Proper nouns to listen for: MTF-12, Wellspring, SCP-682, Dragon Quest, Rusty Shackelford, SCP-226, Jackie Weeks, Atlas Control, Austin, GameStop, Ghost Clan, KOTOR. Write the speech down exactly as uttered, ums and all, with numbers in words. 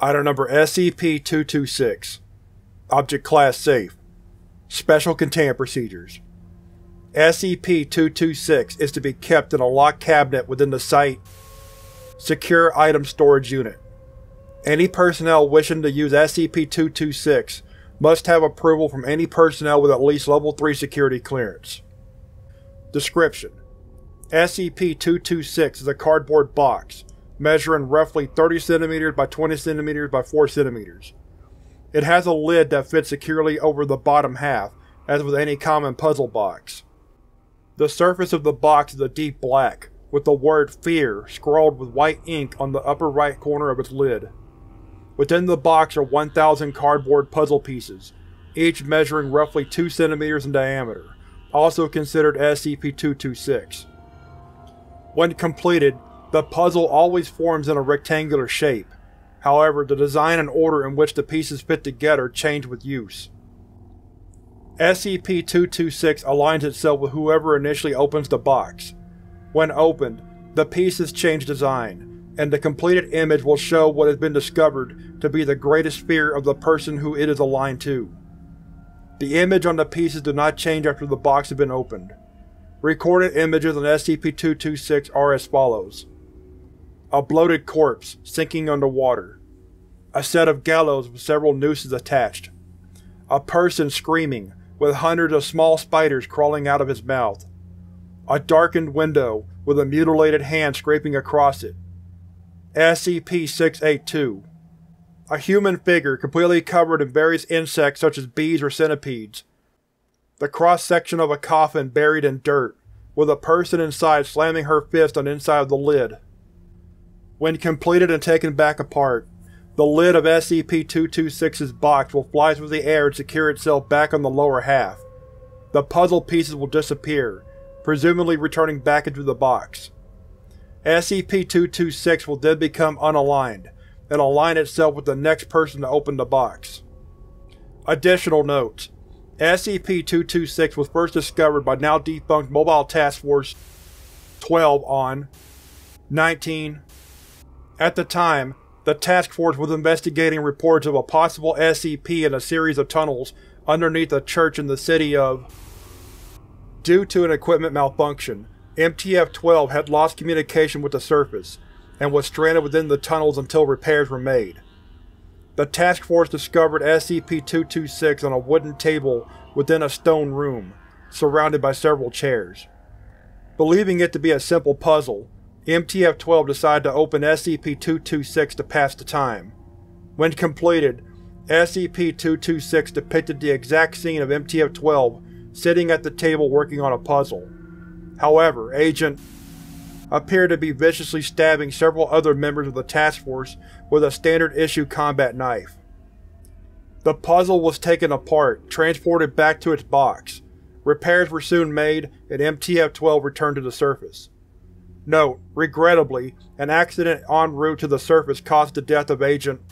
Item number S C P two twenty-six. Object Class Safe. Special Containment Procedures. S C P two twenty-six is to be kept in a locked cabinet within the Site Secure Item Storage Unit. Any personnel wishing to use S C P two twenty-six must have approval from any personnel with at least Level three security clearance. Description: S C P two twenty-six is a cardboard box, measuring roughly thirty centimeters by twenty centimeters by four centimeters. It has a lid that fits securely over the bottom half, as with any common puzzle box. The surface of the box is a deep black, with the word FEAR scrawled with white ink on the upper right corner of its lid. Within the box are one thousand cardboard puzzle pieces, each measuring roughly two centimeters in diameter, also considered S C P two twenty-six. When completed, the puzzle always forms in a rectangular shape. However, the design and order in which the pieces fit together change with use. S C P two twenty-six aligns itself with whoever initially opens the box. When opened, the pieces change design, and the completed image will show what has been discovered to be the greatest fear of the person who it is aligned to. The image on the pieces does not change after the box has been opened. Recorded images on S C P two twenty-six are as follows: a bloated corpse, sinking underwater. A set of gallows with several nooses attached. A person screaming, with hundreds of small spiders crawling out of his mouth. A darkened window, with a mutilated hand scraping across it. S C P six eighty-two. A human figure completely covered in various insects such as bees or centipedes. The cross-section of a coffin buried in dirt, with a person inside slamming her fist on the inside of the lid. When completed and taken back apart, the lid of S C P two twenty-six's box will fly through the air and secure itself back on the lower half. The puzzle pieces will disappear, presumably returning back into the box. S C P two twenty-six will then become unaligned, and align itself with the next person to open the box. Additional notes: S C P two twenty-six was first discovered by now-defunct Mobile Task Force twelve on nineteen. At the time, the task force was investigating reports of a possible S C P in a series of tunnels underneath a church in the city of. Due to an equipment malfunction, M T F twelve had lost communication with the surface, and was stranded within the tunnels until repairs were made. The task force discovered S C P two twenty-six on a wooden table within a stone room, surrounded by several chairs. Believing it to be a simple puzzle, M T F twelve decided to open S C P two twenty-six to pass the time. When completed, S C P two twenty-six depicted the exact scene of M T F twelve sitting at the table working on a puzzle. However, Agent appeared to be viciously stabbing several other members of the task force with a standard-issue combat knife. The puzzle was taken apart, transported back to its box. Repairs were soon made, and M T F twelve returned to the surface. Note: regrettably, an accident en route to the surface caused the death of Agent